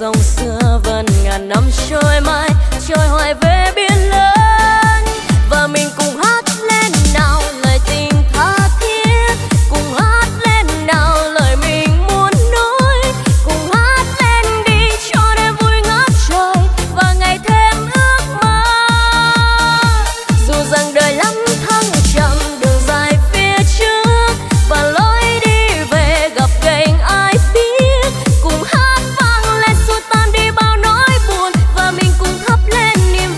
sông xưa vẫn ngàn năm trôi mãi, trôi hoài về biển lớn. Và mình cùng hát lên nào lời tình tha thiết, cùng hát lên nào lời mình muốn nói, cùng hát lên đi cho đêm vui ngát trời và ngày thêm ước mơ. Dù rằng đời lắm thăng trầm, đường dài phía trước và lối đi về gặp gành ai biết, cùng hát vang lên xua tan đi bao nỗi buồn và mình cùng thắp lên niềm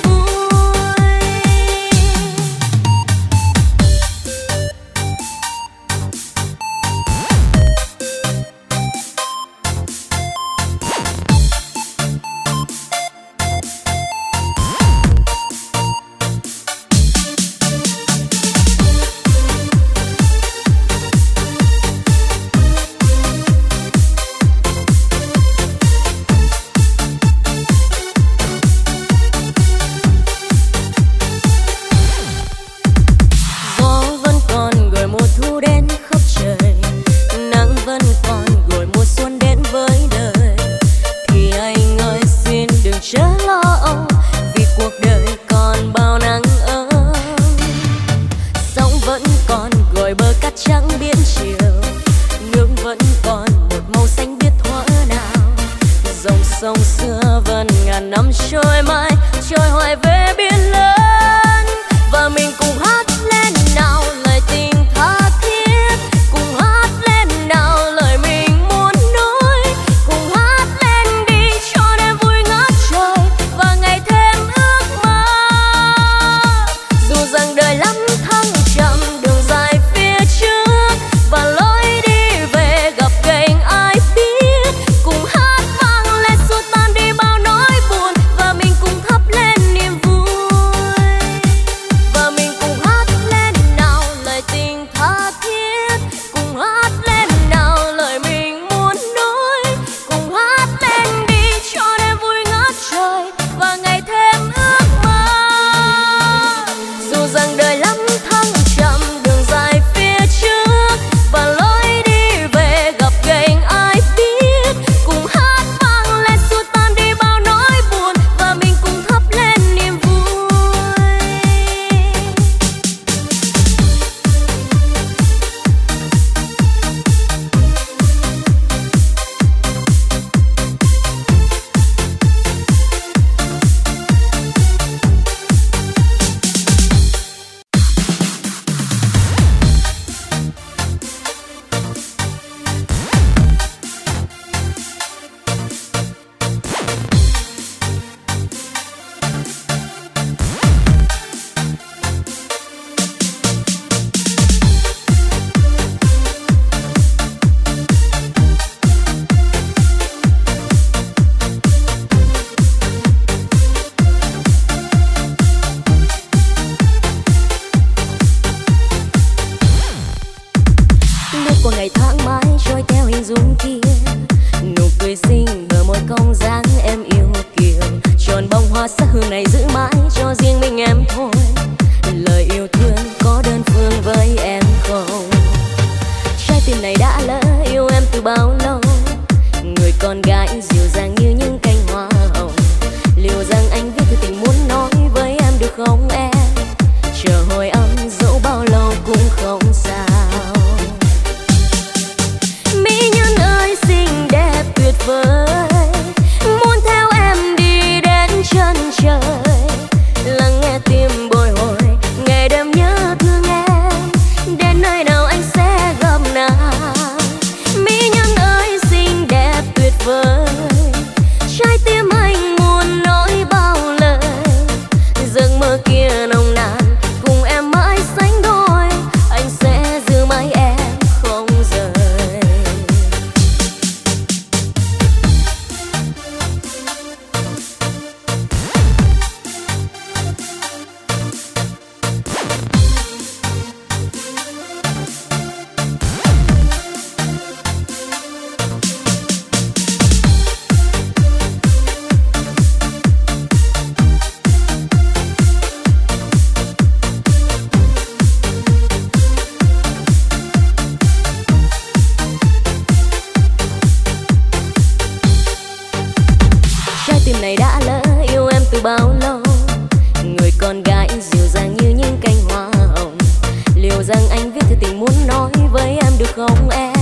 không em,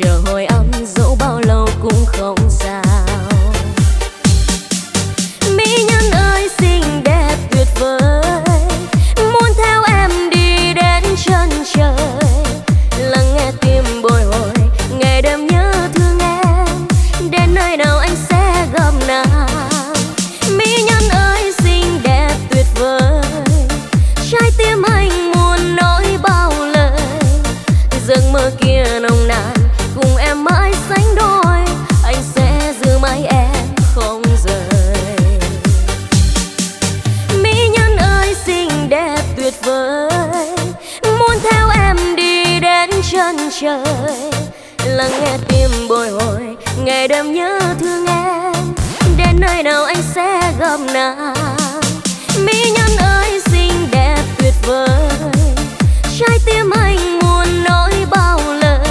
chờ hồi âm dẫu bao lâu cũng không sao. Mỹ nhân ơi xinh đẹp tuyệt vời, muốn theo em đi đến chân trời, lắng nghe tim bồi hồi ngày đêm nhớ thương em, đến nơi nào anh sẽ gặp nàng. Mỹ nhân ơi xinh đẹp tuyệt vời, trái tim anh muốn nói bao lời, giấc mơ kia nồng nàn cùng em mãi sánh đôi, anh sẽ giữ mãi em không rời. Mỹ nhân ơi xinh đẹp tuyệt vời, muốn theo em đi đến chân trời, lắng nghe tim bồi hồi ngày đêm nhớ thương em, đến nơi nào anh sẽ gặp nàng. Mỹ nhân ơi xinh đẹp tuyệt vời, trái tim anh muốn nói bao lời,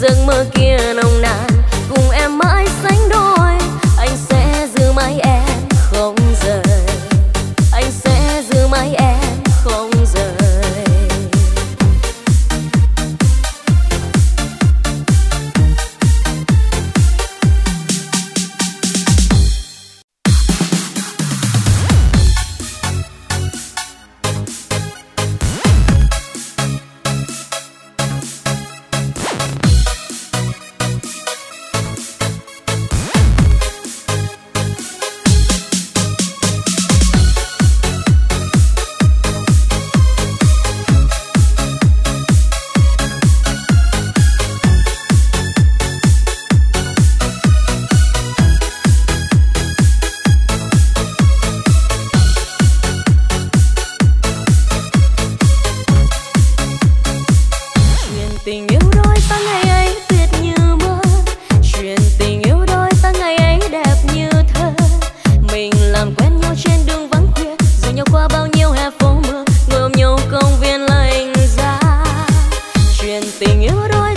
giấc mơ kia nồng nàn cùng em mãi sánh đôi, anh sẽ giữ mãi em không rời, anh sẽ giữ mãi em không rời. Chuyện tình yêu đôi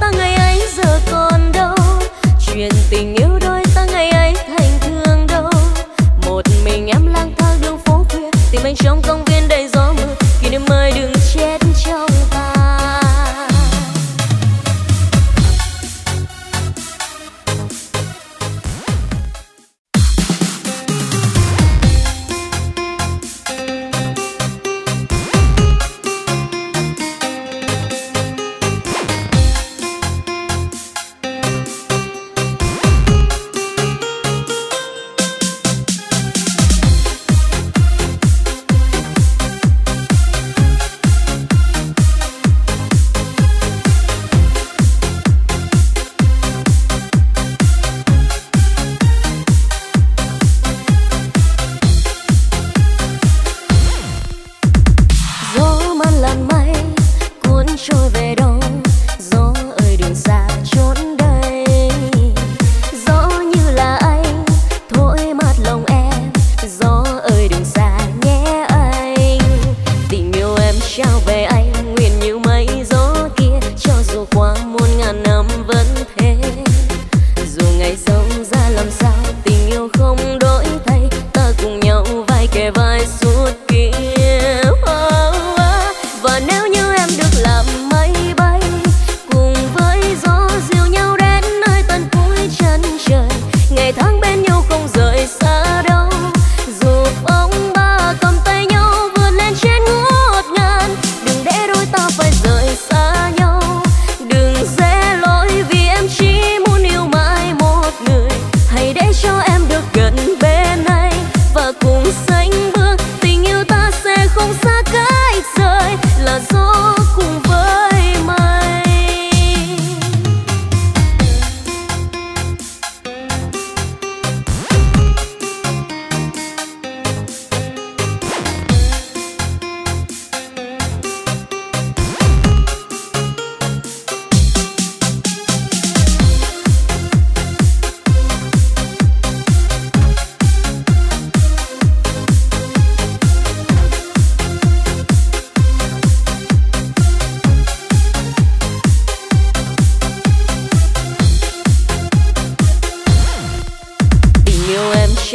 ta ngày ấy giờ còn đâu, chuyện tình yêu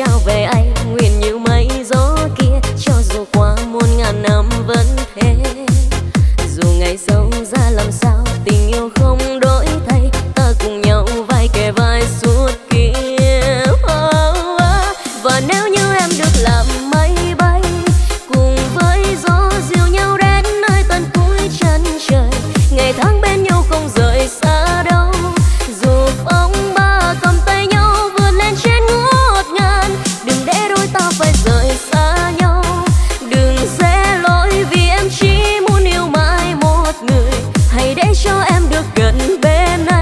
trao về anh nguyện như mây gió kia, cho dù qua muôn ngàn năm vẫn thế. Dù ngày sâu ra làm sao tình yêu không đổi thay, ta cùng nhau vai kề vai suốt kiếp. Và nếu như em được làm mây bay cùng với gió, dìu nhau đến nơi tận cuối chân trời, ngày tháng bên nhau không rời xa đâu. Dù phong ba cầm tay nhau vượt lên trên ngút ngàn, đừng để đôi ta phải rời xa nhau. Đừng dễ lỗi vì em chỉ muốn yêu mãi một người, hãy để cho em được gần bên anh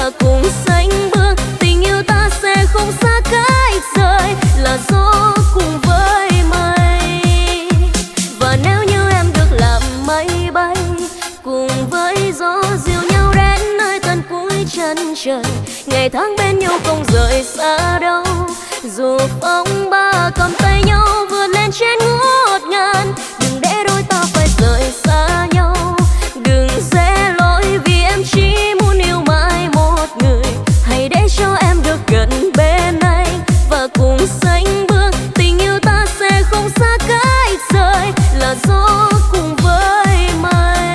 và cùng sánh bước. Tình yêu ta sẽ không xa cách rời, là gió cùng với mây. Và nếu như em được làm mây bay cùng với gió, dìu nhau đến nơi tận cuối chân trời, ngày tháng bên nhau không rời xa đâu. Dù phong ba cầm tay nhau vượt lên trên ngút ngàn, đừng để đôi ta phải rời xa nhau. Đừng dễ lỗi vì em chỉ muốn yêu mãi một người, hãy để cho em được gần bên anh và cùng sánh bước. Tình yêu ta sẽ không xa cách rời, là gió cùng với mây.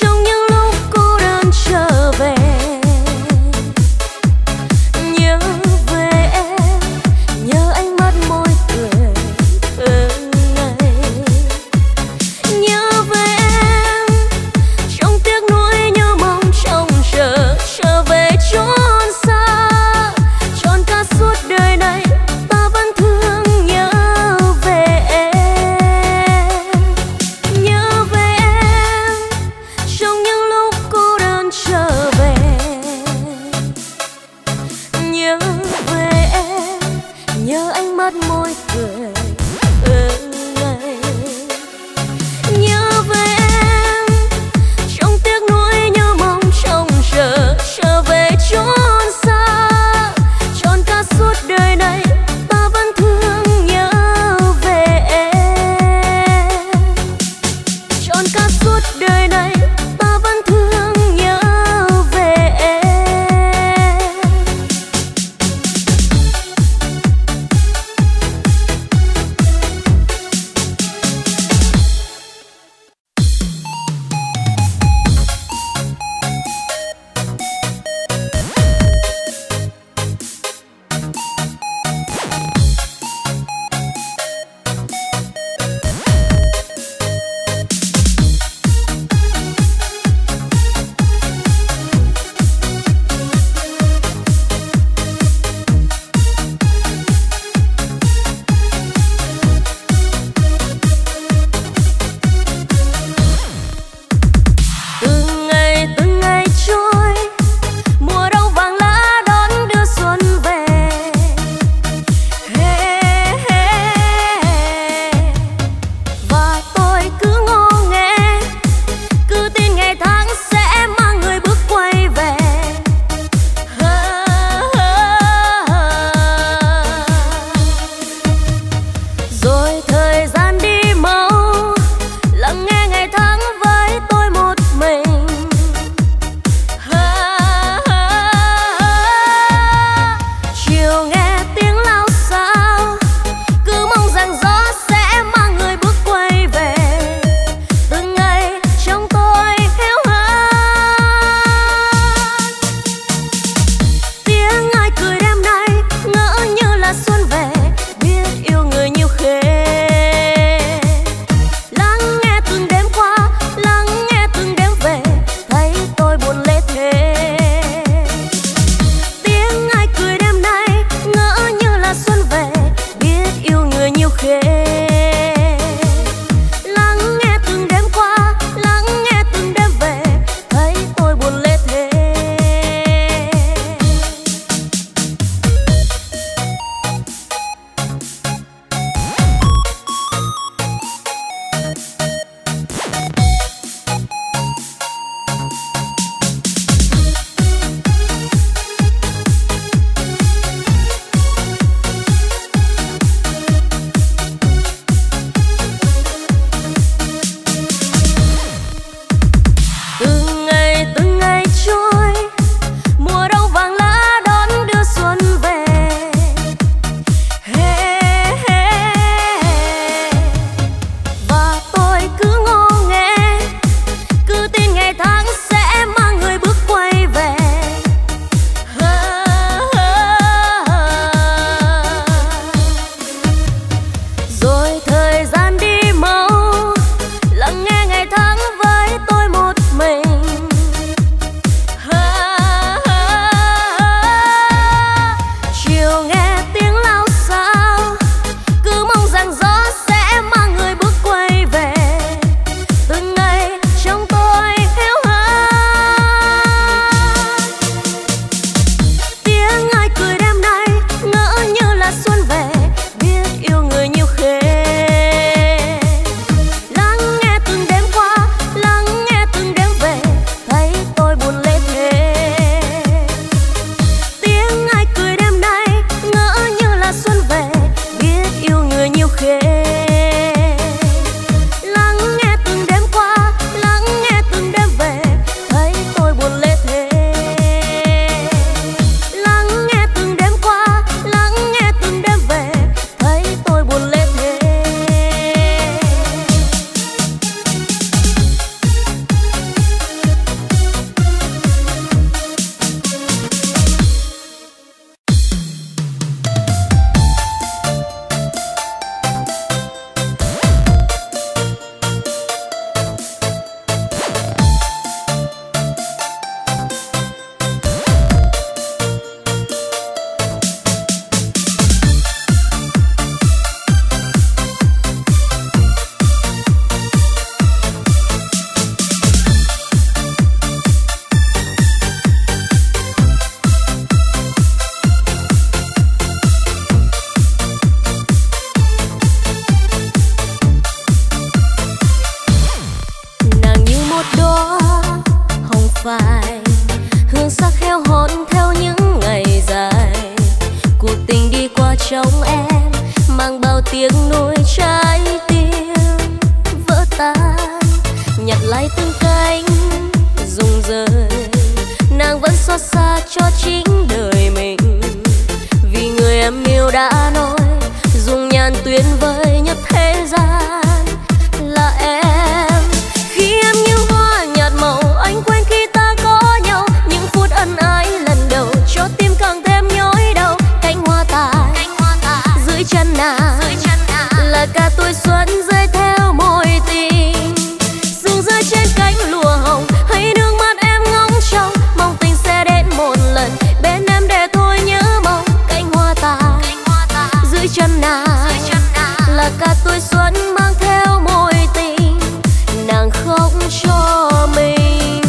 Trong những một đóa hồng phai, hương sắc heo hồn theo những ngày dài. Cuộc tình đi qua trong em mang bao tiếng nuối trái tim vỡ tan, nhặt lại từng cánh rụng rời. Nàng vẫn xót xa cho chính đời mình vì người em yêu đã nói dung nhan tuyệt vời nhất thế gian là em. Khi em như hoa nhạt màu, anh quên khi ta có nhau, những phút ân ái lần đầu cho tim càng thêm nhói đau. Cánh hoa tàn dưới chân nàng là cả tuổi xuân rơi theo môi tình. Sương rơi trên cánh lụa hồng, hãy nước mắt em ngóng trông, mong tình sẽ đến một lần bên em để thôi nhớ mong. Cánh hoa tàn dưới chân nàng là cả tuổi xuân mang theo môi tình nàng khóc cho mình. Tình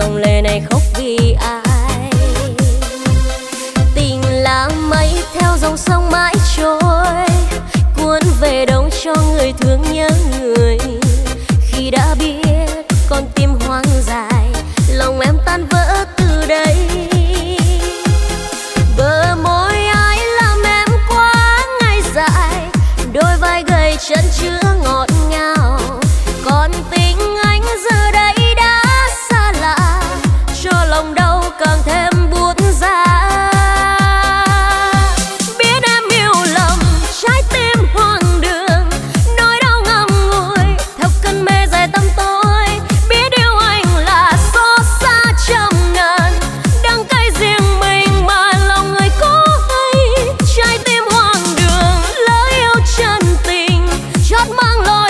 dòng lệ này khóc vì ai. Tình là mây theo dòng sông mãi trôi, cuốn về đông cho người thương nhớ người. Khi đã biết con tim hoang dài, lòng em tan vỡ từ đây. Bờ môi ai làm em quá ngày dài, đôi vai gầy chân chứa ngọt ngào. Còn tình anh giờ đây đã xa lạ, cho lòng đau càng thêm buốt giá. Biết em yêu lòng, trái tim hoang đường, nỗi đau ngậm ngùi theo cơn mê dài tâm tối. Biết yêu anh là xót xa trăm ngàn, đắng cay riêng mình mà lòng người có hay. Trái tim hoang đường, lỡ yêu chân tình, chót mang lối.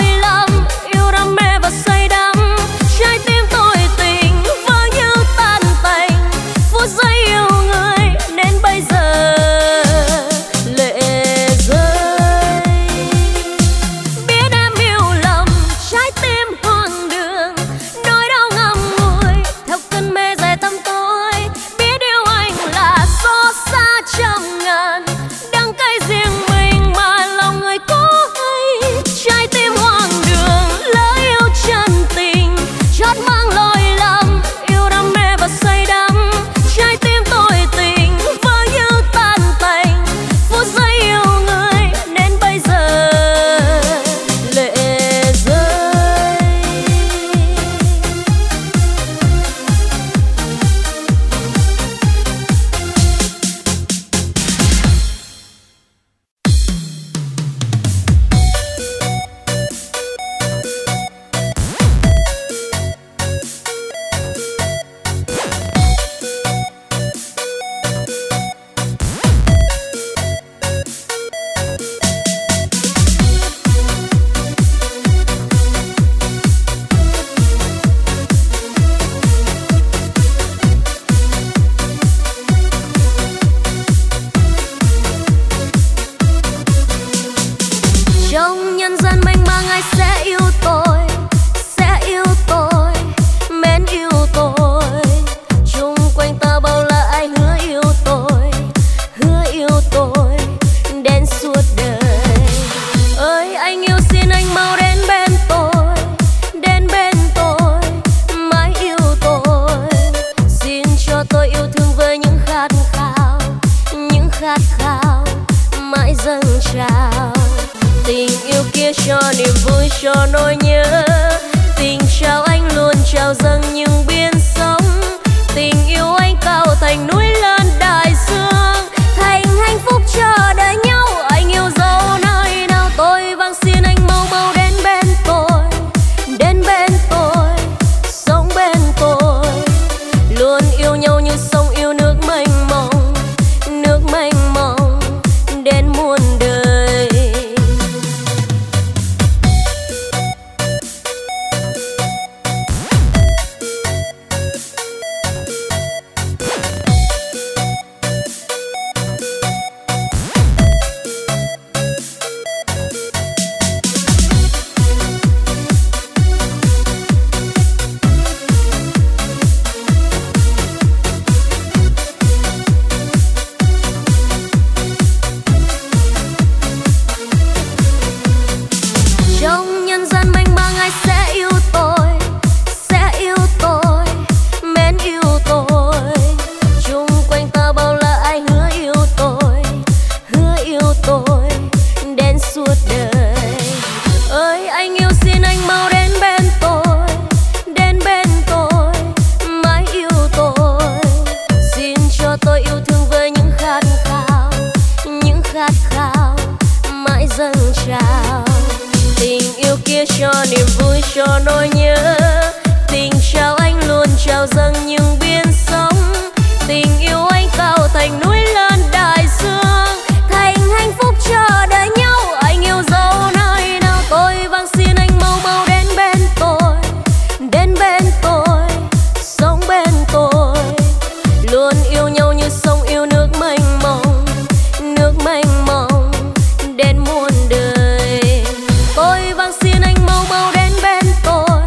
Xin anh mau mau đến bên tôi,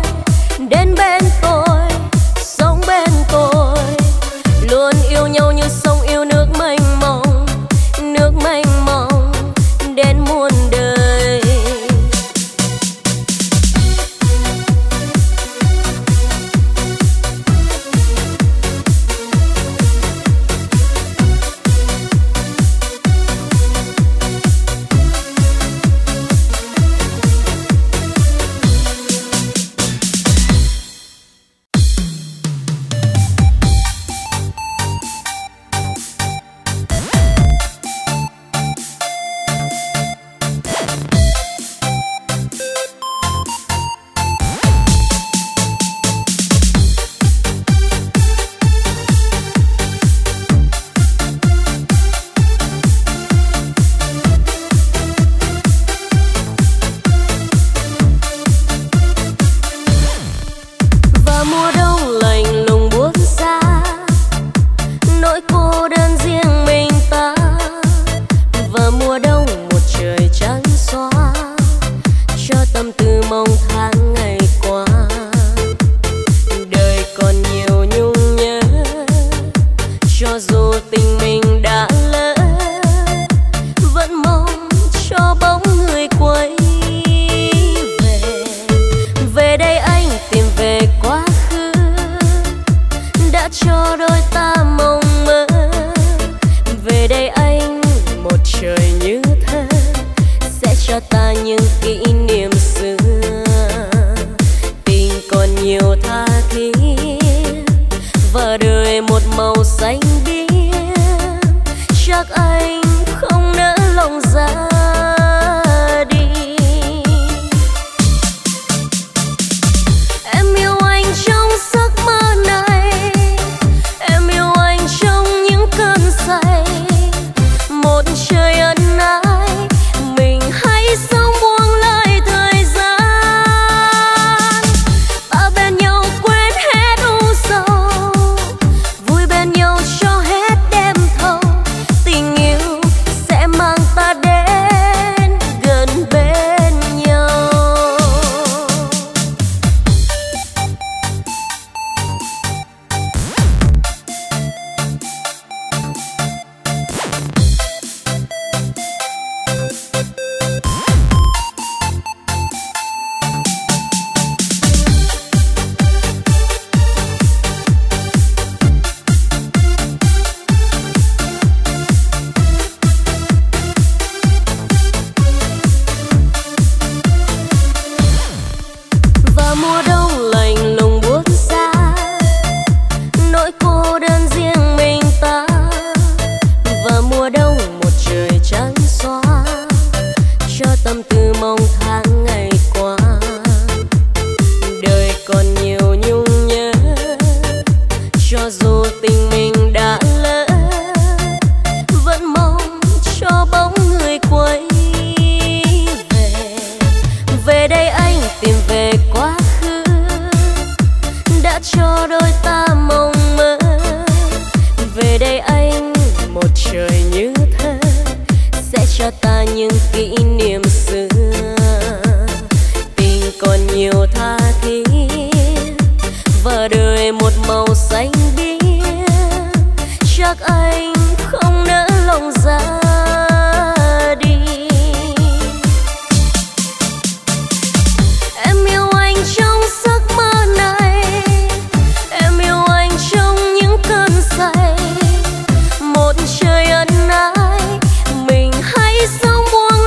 đã cho đôi ta mộng mơ. Về đây anh, một trời như thơ, sẽ cho ta những kỷ niệm xưa. Tình còn nhiều tha thiết và đời một màu xanh biếc. Chắc anh không nỡ lòng ra đi. Em yêu anh trong giấc mơ này, em yêu anh trong những cơn say. Một trời ân ái, mình hãy sống buông lời thời gian. Ta bên nhau quên hết u sầu, vui bên nhau cho hết đêm thâu. Tình yêu sẽ mang ta đến gần bên nhau. Mùa đông lạnh lùng buốt giá, nỗi cô đơn riêng mình ta. Và mùa đông một trời trắng xóa, cho tâm tư mong tháng ngày qua. Đời còn nhiều nhung nhớ, cho dù tình mình đã lỡ, vẫn mong cho bóng người quay về. Về đây anh tìm về quá cho đôi ta mộng mơ. Về đây anh, một trời như thơ, sẽ cho ta những kỷ niệm xưa. Tình còn nhiều tha thiết và đời một màu xanh biếc. Chắc anh không nỡ lòng ra đi. Em yêu anh trong giấc mơ này, trời ân ái, mình hãy sống buông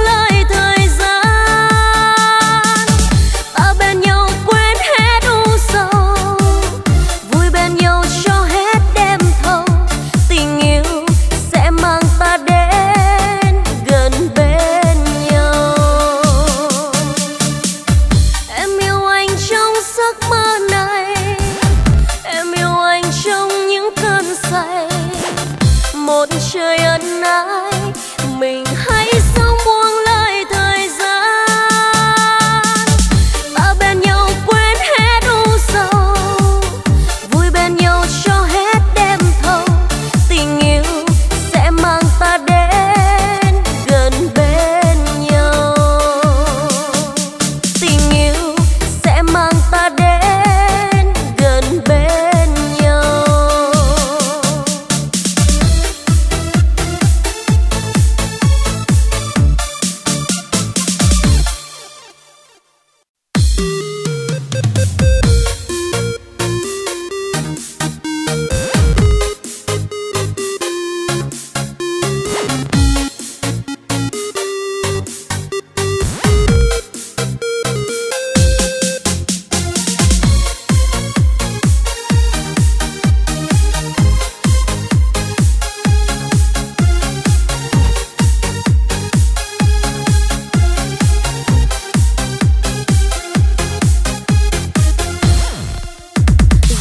lời thời gian. Ta bên nhau quên hết u sầu, vui bên nhau cho hết đêm thâu. Tình yêu sẽ mang ta đến gần bên nhau. Em yêu anh trong giấc mơ này, em yêu anh trong những cơn say. Một trời ân ái, mình hãy sống buông lời thời gian. Ta bên nhau quên hết u sầu, vui bên nhau cho hết đêm thâu. Tình yêu sẽ mang ta đến gần bên nhau. Tình yêu sẽ mang ta đến gần bên.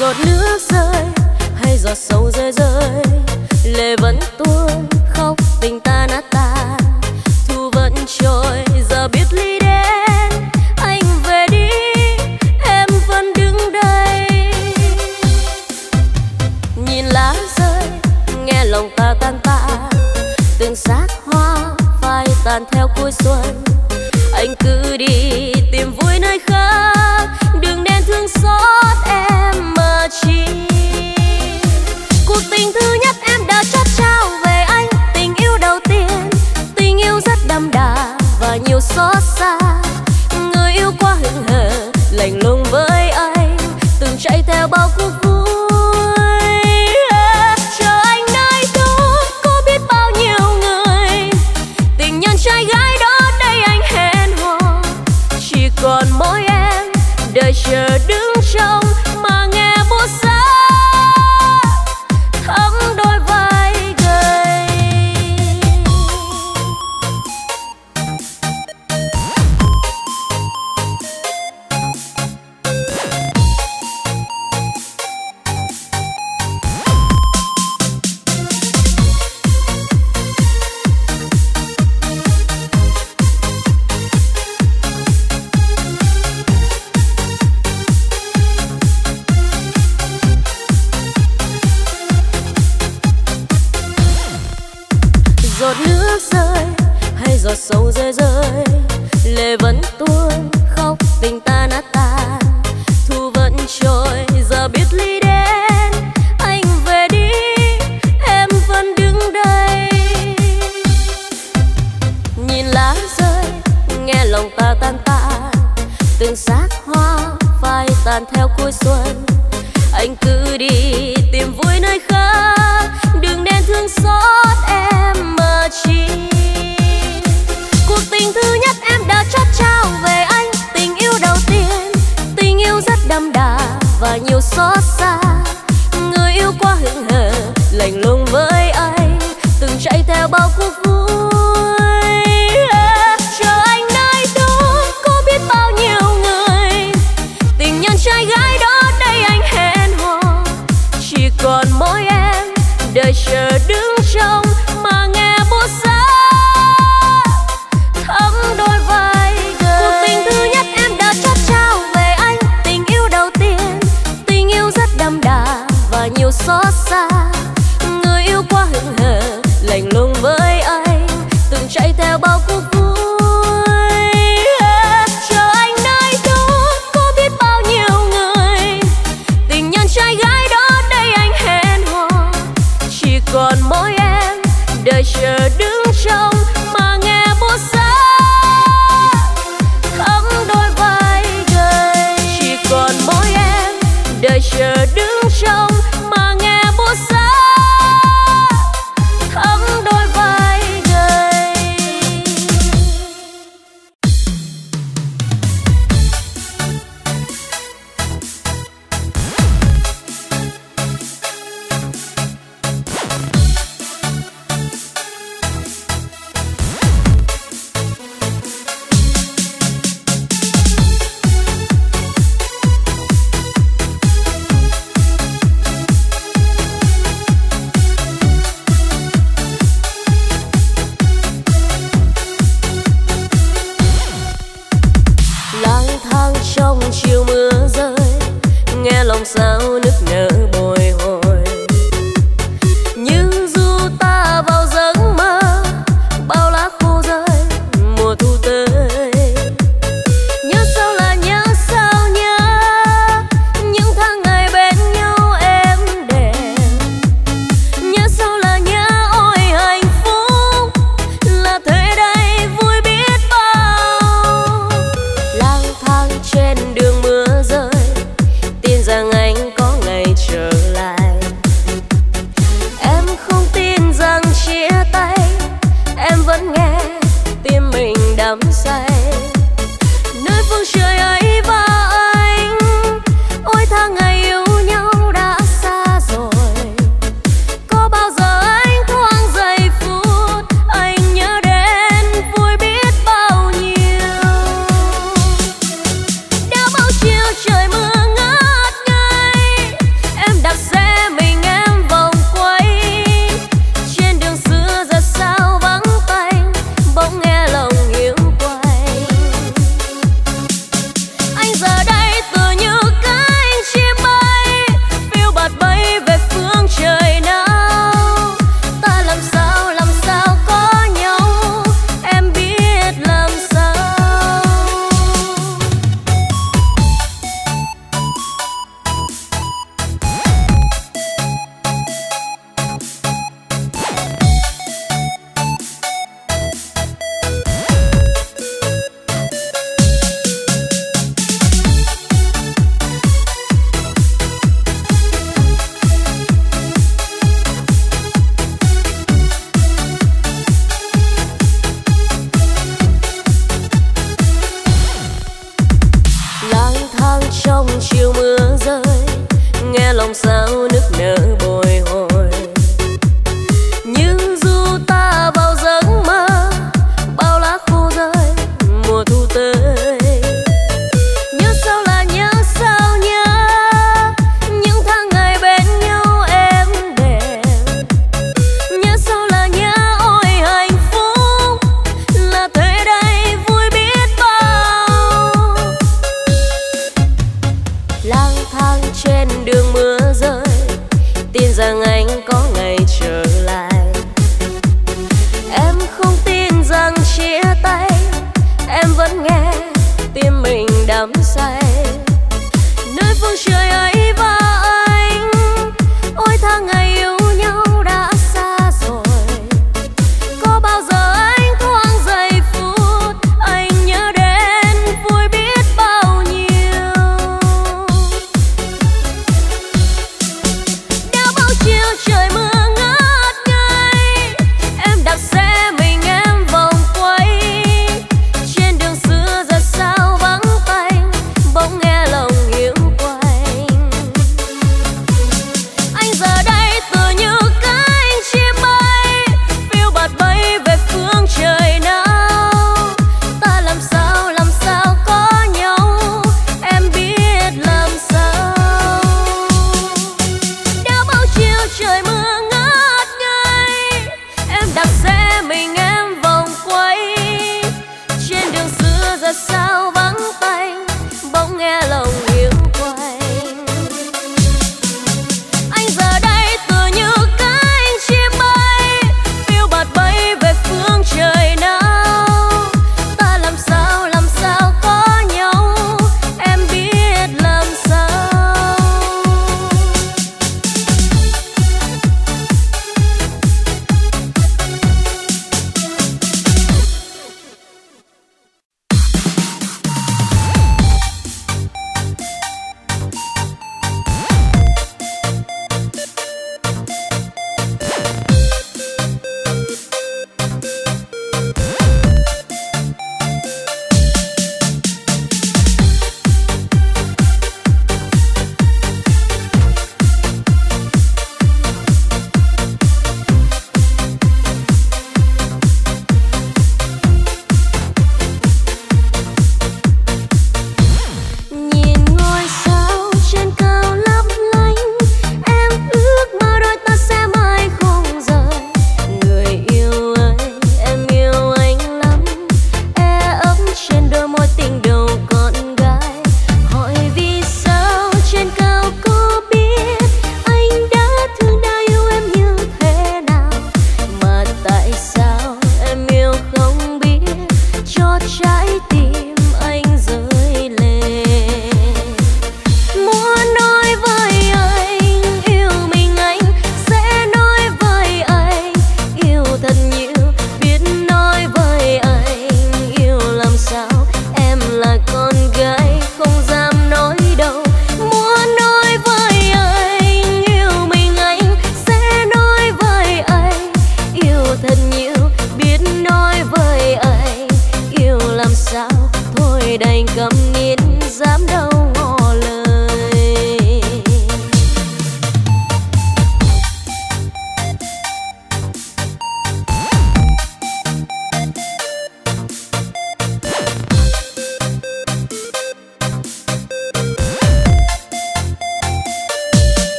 Giọt nước rơi hay giọt sầu rơi rơi, lệ vẫn tuôn khóc tình ta nát tan. Thu vẫn trôi giờ biết ly đến, anh về đi em vẫn đứng đây. Nhìn lá rơi nghe lòng ta tan tạ, từng xác hoa phai tàn theo cuối xuân. Anh cứ đi tìm vui nơi khác, đừng nên thương xót em mà chi. Cuộc tình thứ nhất em đã chót trao về anh, tình yêu đầu tiên, tình yêu rất đậm đà và nhiều xót xa. Người yêu quá hững hờ, lạnh lùng với anh, từng chạy theo bao cuộc vui. sầu rơi rơi lệ vẫn tuôn khóc tình ta nát tan thu vẫn trôi giờ biết ly đến anh về đi em vẫn đứng đây nhìn lá rơi nghe lòng ta tan tan từng xác hoa phai tàn theo cuối xuân anh cứ đi tìm vui nơi khác đừng nên thương xót em mà chi cuộc tình thứ nhất em đã chót trao về anh tình yêu đầu tiên tình yêu rất đậm đà và nhiều xót xa người yêu quá hững hờ lạnh lùng với anh từng chạy theo bao cuộc vui chờ anh nơi đó có biết bao nhiêu người tình nhân trai gái đó đây anh hẹn hò chỉ còn mỗi em đợi chờ đứng trong mà nghe buốt giá nhiều xót xa người yêu quá hững hờ lạnh lùng với anh từng chạy theo bao cuộc vui chờ anh nơi đó có biết bao nhiêu người tình nhân trai gái đó đây anh hẹn hò chỉ còn mỗi em đợi chờ đứng trong mà nghe buốt giá thấm đôi vai gầy chỉ còn mỗi em đợi chờ đứng trong trời mưa ngất ngây, em đặt xe mình em vòng quay. Trên đường xưa giờ sao vắng tanh, bỗng nghe lòng yêu quanh. Anh giờ đây tự như cánh chim bay, phiêu bạt bay về phương trời nào. Ta làm sao có nhau, em biết làm sao.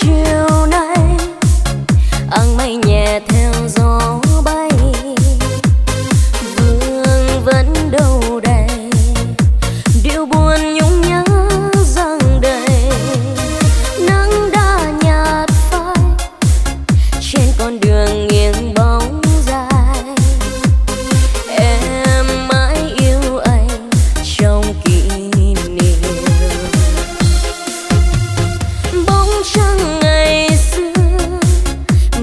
chiều nay áng mây nhẹ theo gió bay, vương vẫn đầu đầy điều buồn nhung nhớ rằng đầy. Nắng đã nhạt phai trên con đường nghiêng bóng dài, em mãi yêu anh trong kỷ niệm. Bóng trăng ngày xưa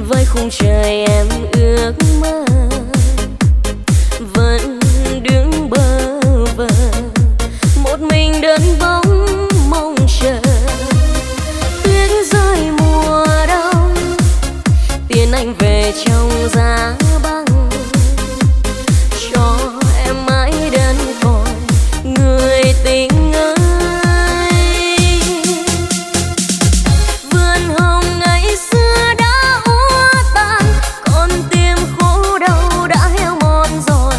với khung trời em ước mơ vẫn đứng bơ vơ, một mình đơn bóng mong chờ. Tuyết rơi mùa đông tiễn anh về trong giá băng, cho em mãi đơn côi người tình ơi. Vườn hồng ngày xưa đã úa tàn, con tim khổ đau đã heo mòn rồi,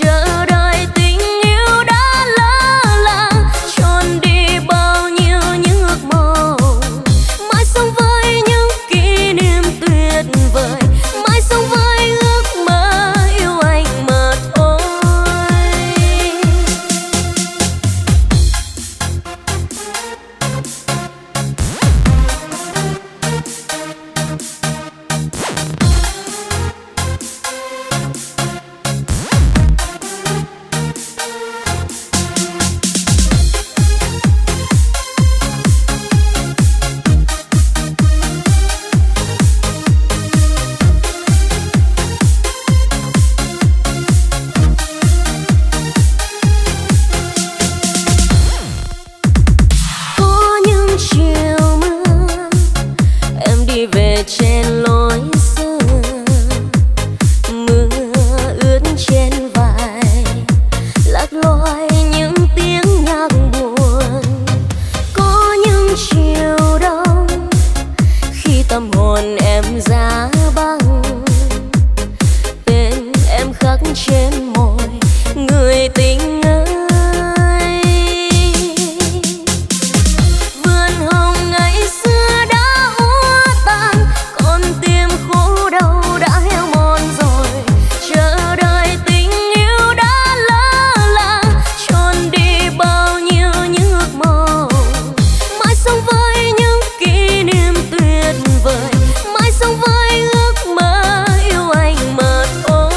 chờ đợi tình yêu đã lỡ làng trốn đi bao nhiêu những ước mơ. Mãi sống với những kỷ niệm tuyệt vời, mãi sống với ước mơ yêu anh mà thôi. Có những chiều mưa em đi về trên lối xưa, mưa ướt trên vai lạc lối những tiếng nhạc buồn. Có những chiều đông khi tâm hồn em giá băng, tên em khắc trên môi người tình ơi. Vườn hồng ngày xưa đã úa tàn, con tim khổ đau đã heo mòn rồi, chờ đợi tình yêu đã lỡ làng trốn đi bao nhiêu những ước mơ. Mãi sống với những kỷ niệm tuyệt vời, mãi sống với ước mơ yêu anh mà thôi.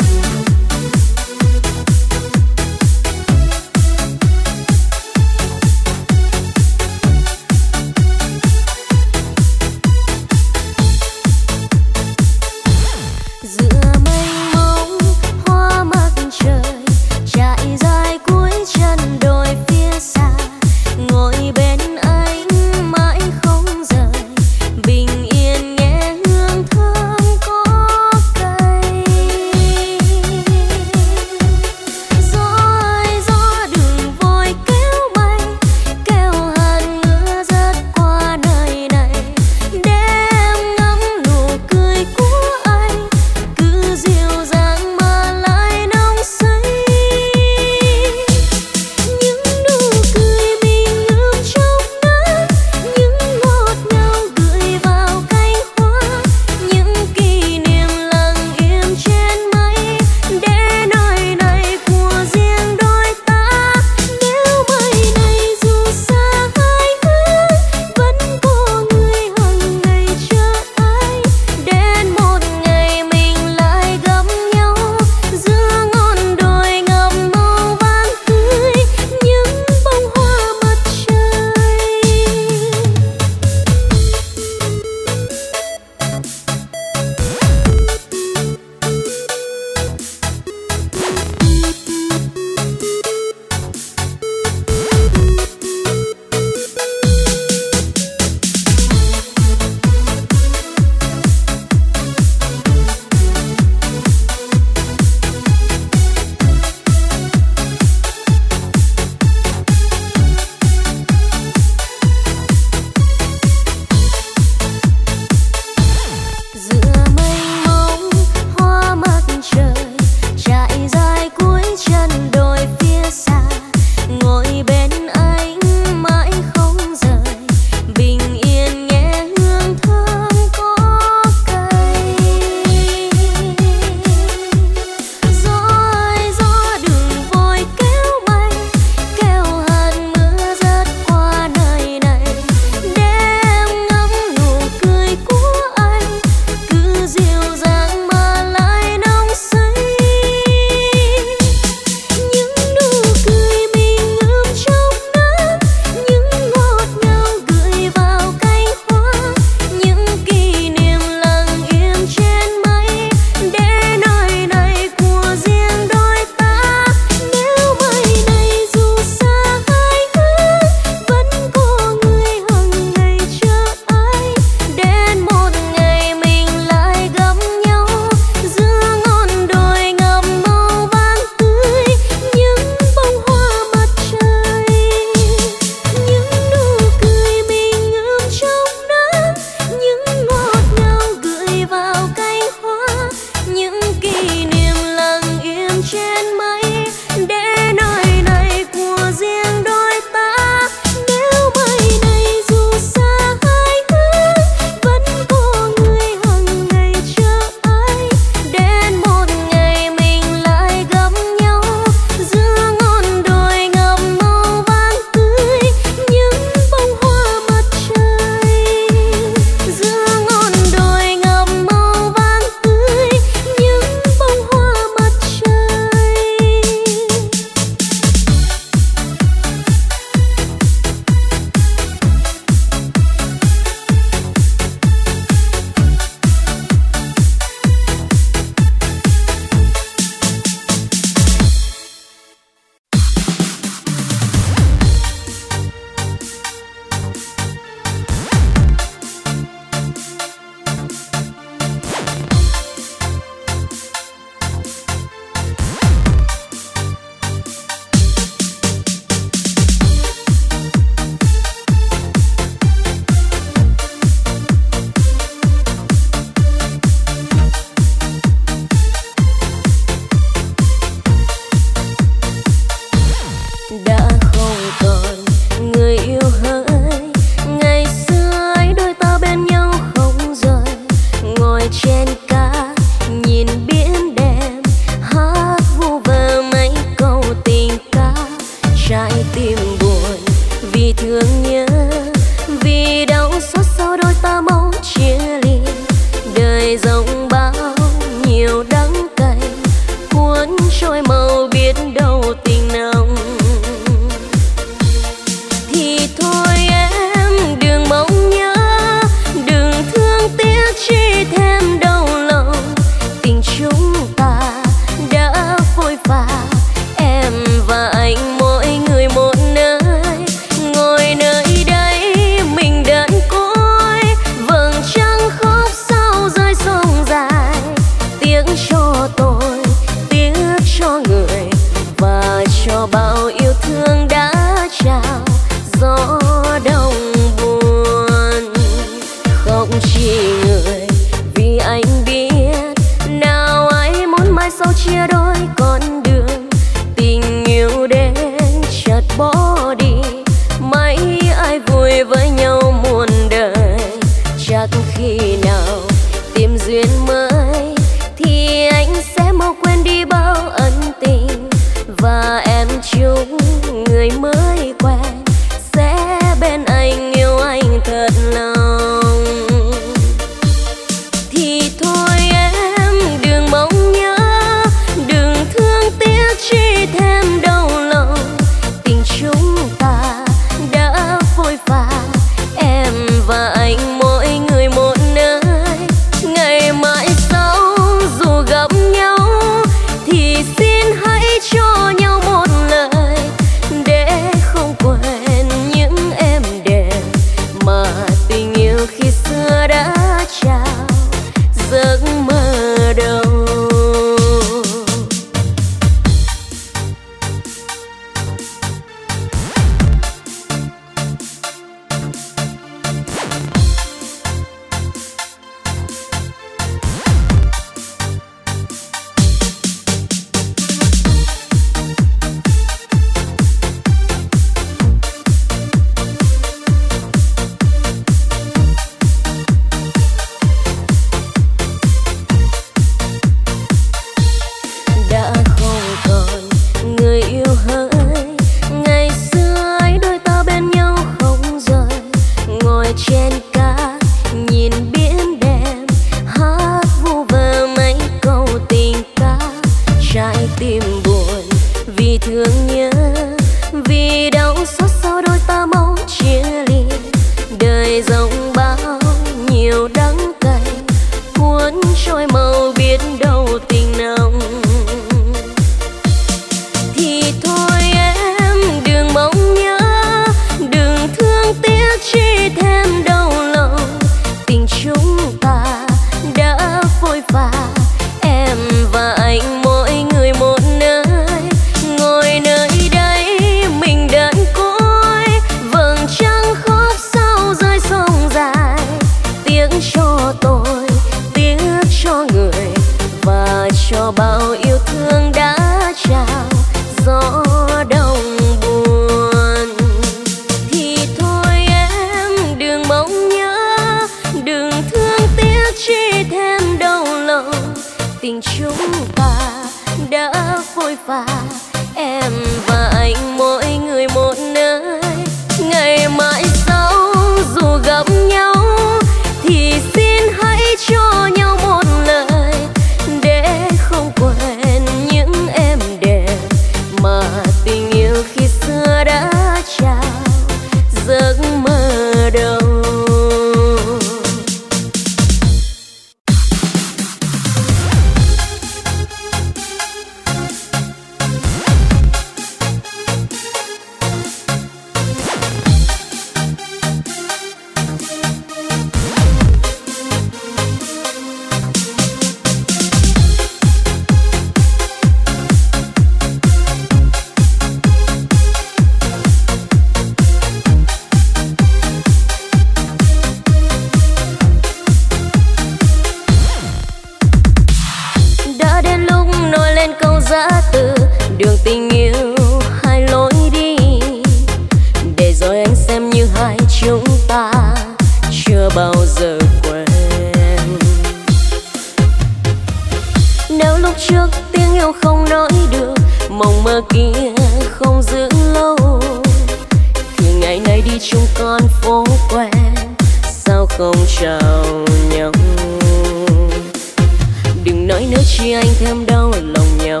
Đừng nói nữa chi anh thêm đau lòng nhau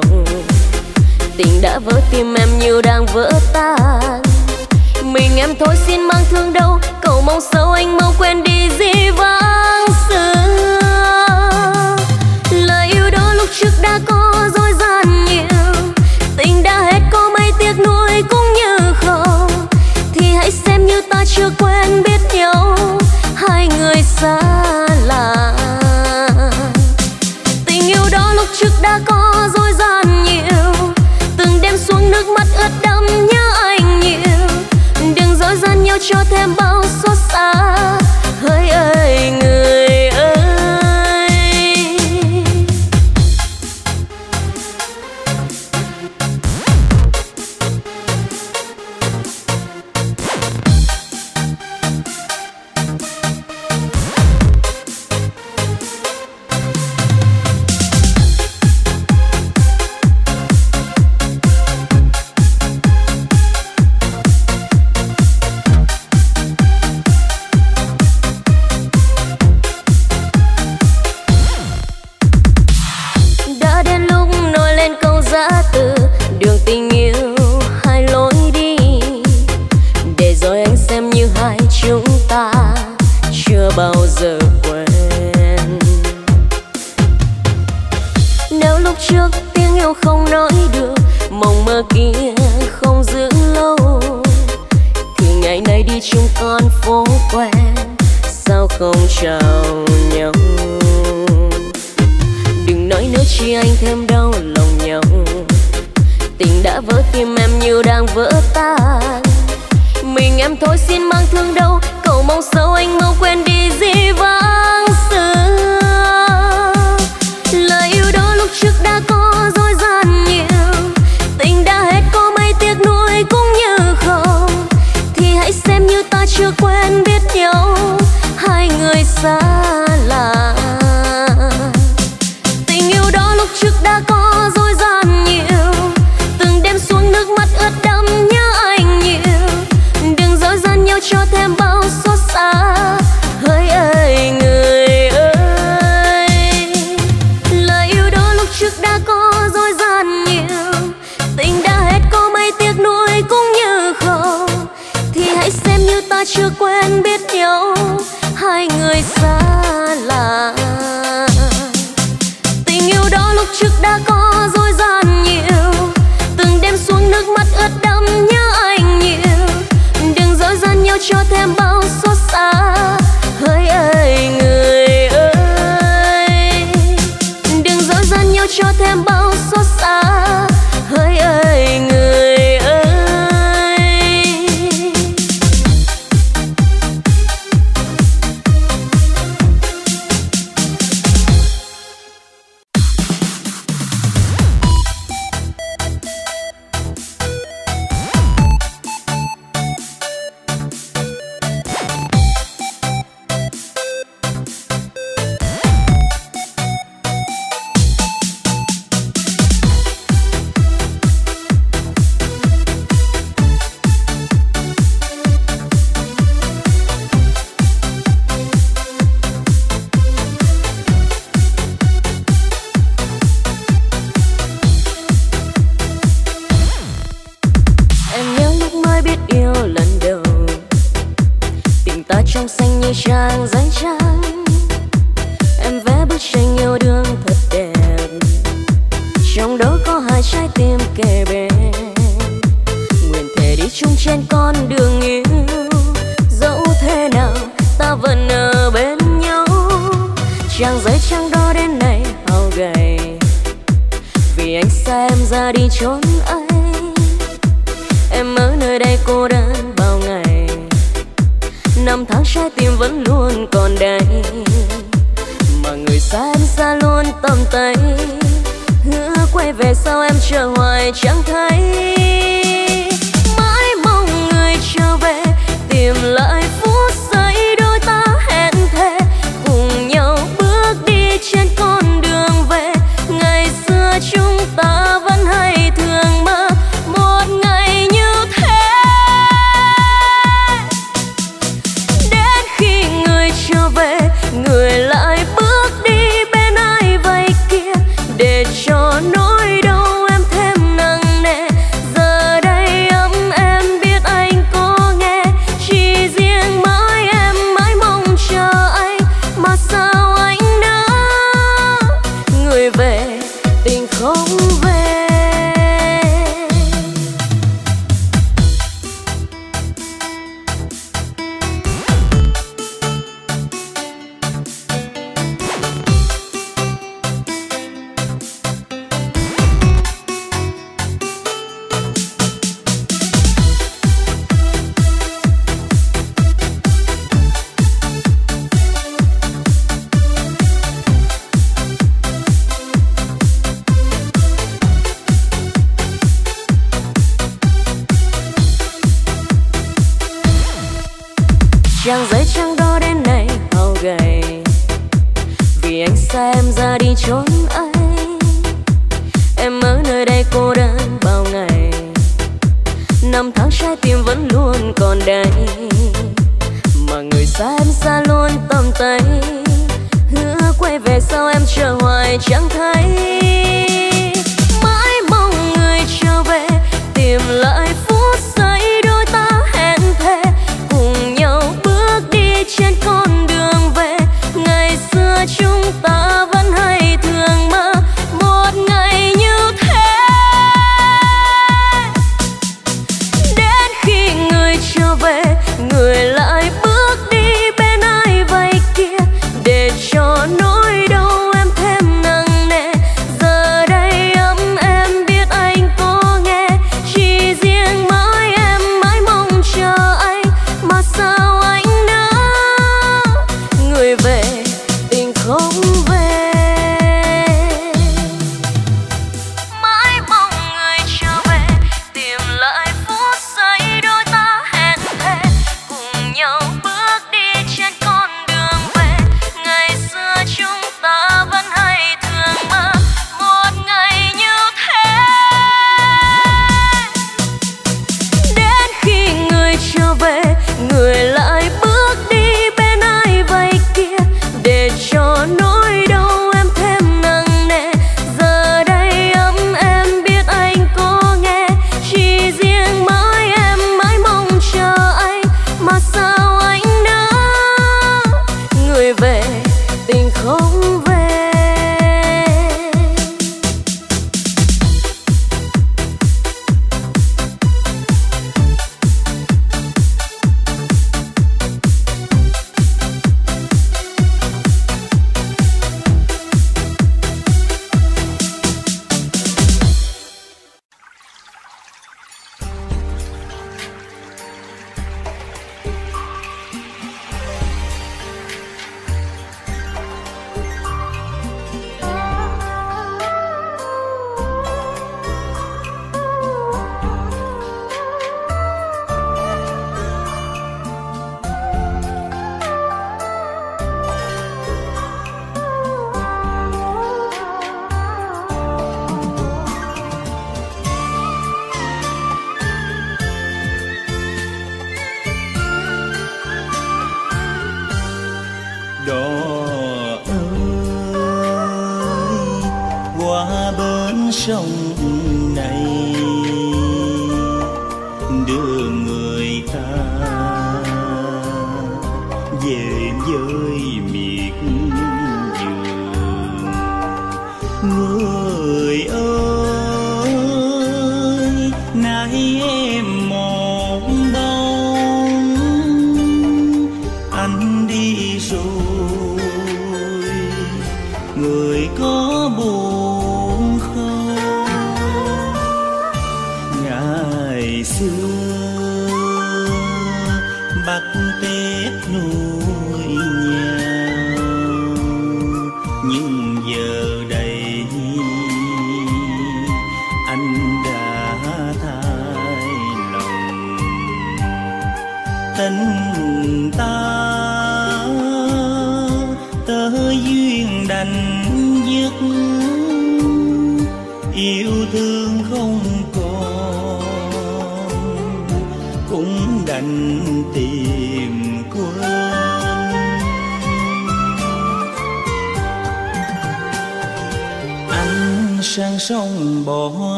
tình đã vỡ, tim em như đang vỡ tan. Mình em thôi xin mang thương đau, cầu mong sâu anh mau quên đi dĩ vãng xưa. Lời yêu đó lúc trước đã có dối gian nhiều, tình đã hết có mấy tiếc nuối cũng như không. Thì hãy xem như ta chưa quen biết nhau, hai người xa lạ. Tình yêu đó lúc trước đã có dối gian nhiều, từng đêm xuống nước mắt ướt đẫm nhớ anh nhiều. Đừng dối gian nhau cho thêm bao xót xa, hỡi ơi người ơi. Đã đến lúc nổi lên câu giã từ, đường tình yêu hai lối đi. Để rồi anh xem như hai chúng ta chưa bao giờ quên. Nếu lúc trước tiếng yêu không nói được, mộng mơ kia không giữ lâu, thì ngày nay đi chung con phố quen, sao không chào nhau. Đừng nói nữa chi anh thêm đau lòng nhau, tình đã vỡ, tim em như đang vỡ tan. Mình em thôi xin mang thương đau, cầu mong sao anh mau quên đi dĩ vãng xưa. Lời yêu đó lúc trước đã có dối gian nhiều, tình đã hết có mấy tiếc nuối cũng như không. Thì hãy xem như ta chưa quen biết nhau, hai người xa lạ. Tình yêu đó lúc trước đã có dối gian nhiều, từng đêm xuống nước mắt ướt đẫm nhớ anh nhiều. Đừng dối gian nhau cho thêm bao xót xa, hỡi ơi người ơi. Lời yêu đó lúc trước đã có dối gian nhiều, tình đã hết có mấy tiếc nuối cũng như không. Thì hãy xem như ta chưa quen biết nhau, hai người xa lạ. Trước đã có dối gian nhiều, từng đêm xuống nước mắt ướt đẫm nhớ anh nhiều. Đừng dối gian nhau cho thêm bao xót xa, hỡi ơi người ơi. Đừng dối gian nhau cho thêm bao xót xa, hỡi ơi người. Cho nỗi đau em thêm nặng nề, chàng giấy trắng đó đến nay hao gầy, vì anh xa em ra đi trốn ấy. Em ở nơi đây cô đơn bao ngày, năm tháng trái tim vẫn luôn còn đây, mà người xa em xa luôn tầm tay. Hứa quay về sau em chờ hoài chẳng thấy, mãi mong người trở về tìm lại phút giây đôi ta hẹn thề, cùng nhau bước đi trên con đường về ngày xưa chúng ta vẫn hay thường mơ một ngày như thế. Đến khi người trở về, người lại bước đi bên ai vậy kia, để cho nỗi đau em thêm nặng nề. Giờ đây ấm em biết anh có nghe, chỉ riêng mãi em mãi mong chờ anh, mà sao anh đã người về tình không về. Mãi mong người trở về tìm lại phút giây đôi ta hẹn thề, cùng nhau bước đi trên con đường về ngày xưa chúng ta vẫn hay thường mơ một ngày như thế. Đến khi người trở về, người lại bước đi bên ai vậy kia, để cho nỗi đau em thêm nặng nề. Giờ đây ấm em biết anh có nghe, chỉ riêng mãi em mãi mong chờ anh, mà sao anh đã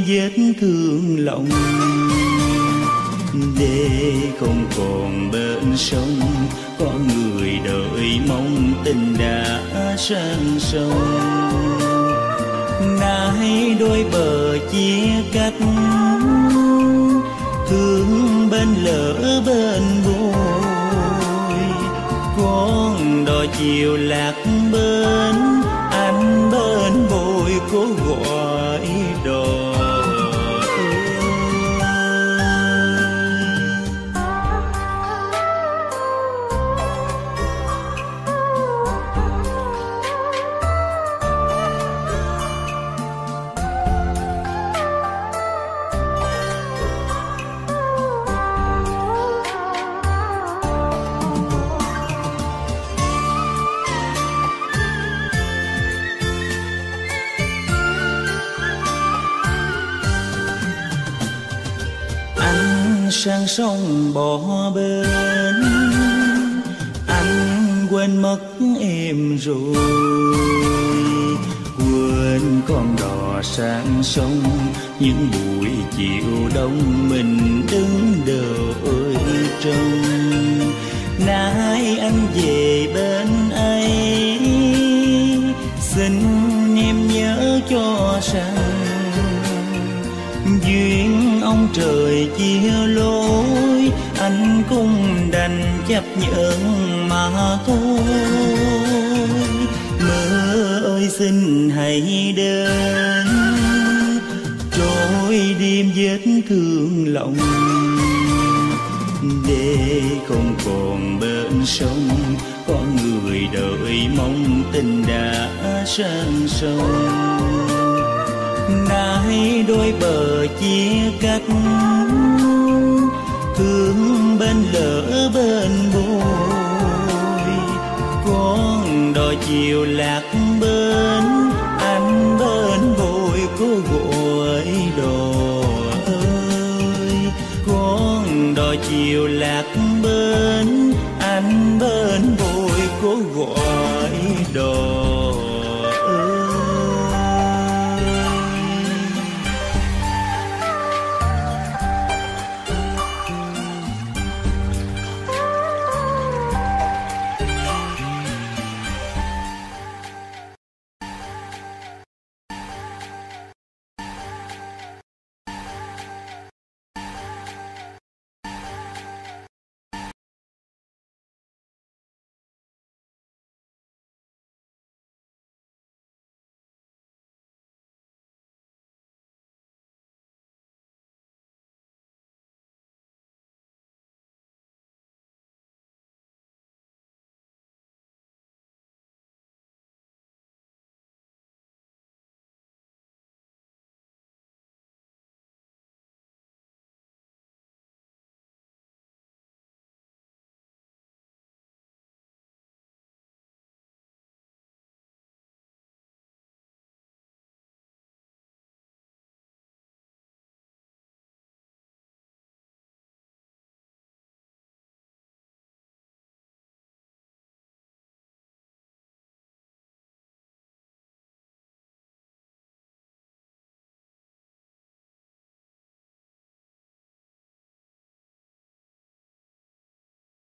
người về tình không về. sang sông. Nay đôi bờ chia cắt, thương bên lỡ bên bồi. Con đò chiều lạc bên, anh bên bồi cố gọi đò. Sang sông bỏ bên, anh quên mất em rồi. Quên con đò sang sông, những buổi chiều đông mình đứng đợi trông. Nay anh về bên ấy, xin em nhớ cho rằng duyên ông trời chia lối, anh cũng đành chấp nhận mà thôi. Mơ ơi xin hãy đến, trôi đêm vết thương lòng, để không còn bên sông con người đợi mong tình đã sang sông. Nay đôi bờ chia cắt, thương bên lỡ bên bồi. Con đò chiều lạc bên, anh bên bồi cố gọi đò ơi. Con đò chiều lạc bên, anh bên bồi cố gọi đò.